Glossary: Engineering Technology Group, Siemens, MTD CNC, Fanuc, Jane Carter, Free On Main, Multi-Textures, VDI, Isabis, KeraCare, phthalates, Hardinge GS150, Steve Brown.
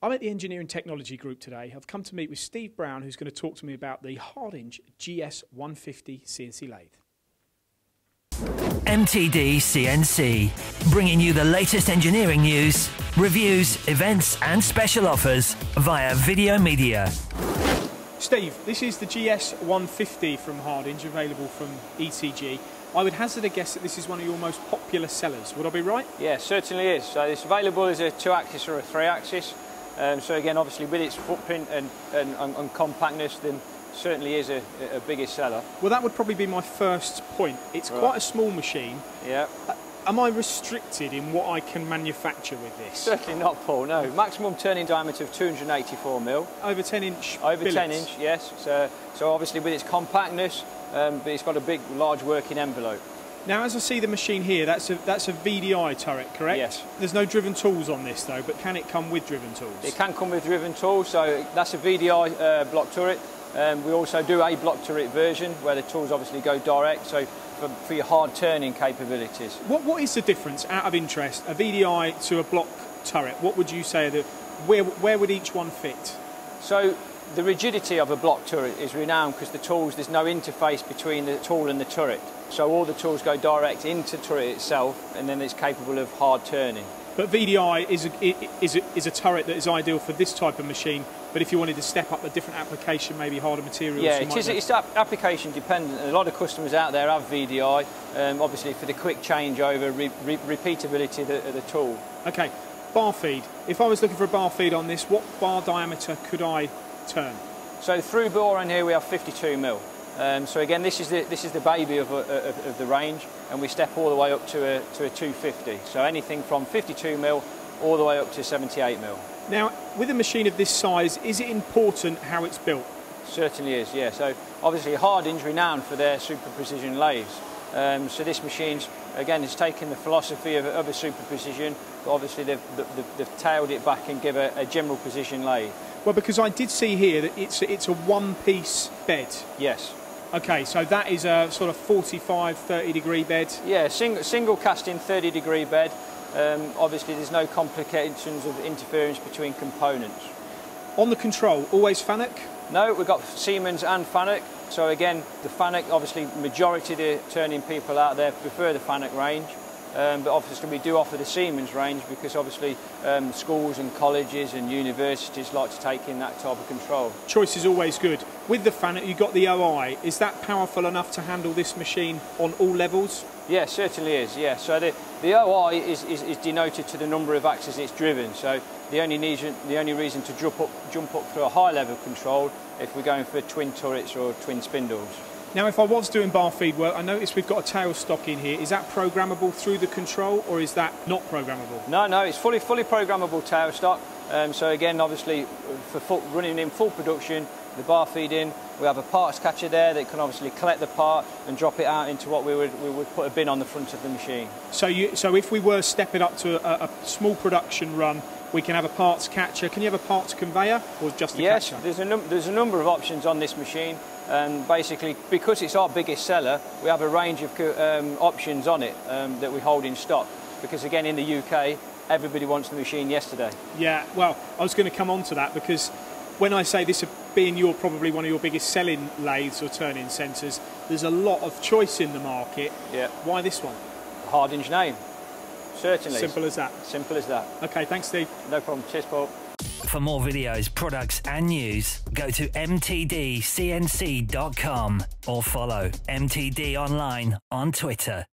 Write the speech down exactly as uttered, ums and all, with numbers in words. I'm at the Engineering Technology Group today. I've come to meet with Steve Brown, who's going to talk to me about the Hardinge G S one fifty C N C lathe. M T D C N C, bringing you the latest engineering news, reviews, events and special offers via video media. Steve, this is the G S one fifty from Hardinge, available from E T G. I would hazard a guess that this is one of your most popular sellers. Would I be right? Yeah, certainly is. So it's available as a two-axis or a three-axis. Um, so again, obviously with its footprint and, and, and, and compactness, then certainly is a, a bigger seller. Well, that would probably be my first point. It's right. Quite a small machine. Yeah. Uh, am I restricted in what I can manufacture with this? Certainly not, Paul, no. Maximum turning diameter of two hundred eighty-four millimeters. Over ten inch Over billets. ten inch, yes. So, so obviously with its compactness, Um, but it's got a big, large working envelope. Now, as I see the machine here, that's a, that's a V D I turret, correct? Yes. There's no driven tools on this, though, but can it come with driven tools? It can come with driven tools, so that's a V D I uh, block turret. Um, we also do a block turret version, where the tools obviously go direct, so for, for your hard turning capabilities. What, what is the difference, out of interest, a V D I to a block turret? What would you say, that, where, where would each one fit? So, the rigidity of a block turret is renowned because the tools, there's no interface between the tool and the turret. So all the tools go direct into the turret itself, and then it's capable of hard turning. But V D I is a, is, a, is a turret that is ideal for this type of machine, but if you wanted to step up a different application, maybe harder materials. Yeah, it is, it's application dependent. A lot of customers out there have V D I, um, obviously for the quick changeover, re, re, repeatability of the, of the tool. Okay, bar feed. If I was looking for a bar feed on this, what bar diameter could I turn? So through bore on here we have fifty-two mil. Um, so again, this is the this is the baby of, a, of, of the range, and we step all the way up to a to a two fifty. So anything from fifty-two mil all the way up to seventy-eight mil. Now, with a machine of this size, is it important how it's built? Certainly is. Yeah. So obviously Hardinge renowned for their super precision lathes. Um, so this machine's again has taken the philosophy of, of a super precision, but obviously they've, they've, they've tailed it back and give a, a general precision lathe. Well, because I did see here that it's a, it's a one-piece bed. Yes. Okay, so that is a sort of forty-five, thirty degree bed. Yeah, single, single casting thirty degree bed. Um, obviously, there's no complications of interference between components. On the control, always Fanuc? No, we've got Siemens and Fanuc. So again, the Fanuc, obviously, majority of the turning people out there prefer the Fanuc range. Um, but obviously we do offer the Siemens range because obviously um, schools and colleges and universities like to take in that type of control. Choice is always good. With the Fanuc, you've got the O I. Is that powerful enough to handle this machine on all levels? Yeah, certainly is. Yeah. So the, the O I is, is, is denoted to the number of axes it's driven. So the only, need, the only reason to jump up, jump up to a high level control if we're going for twin turrets or twin spindles. Now, if I was doing bar feed work, I noticed we've got a tail stock in here. Is that programmable through the control, or is that not programmable? No, no, it's fully, fully programmable tail stock. Um, so again, obviously, for full, running in full production, the bar feed in, we have a parts catcher there that can obviously collect the part and drop it out into what we would we would put a bin on the front of the machine. So, you, so if we were stepping up to a, a small production run, we can have a parts catcher. Can you have a parts conveyor or just a yes, catcher? Yes, there's a num there's a number of options on this machine. And basically, because it's our biggest seller, we have a range of um, options on it um, that we hold in stock. Because again, in the U K, everybody wants the machine yesterday. Yeah, well, I was going to come on to that because when I say this being your probably one of your biggest selling lathes or turning centres, there's a lot of choice in the market. Yeah. Why this one? The Hardinge name. Certainly. Simple as that. Simple as that. Okay, thanks, Steve. No problem. Cheers, Paul. For more videos, products and news, go to M T D C N C dot com or follow M T D online on Twitter.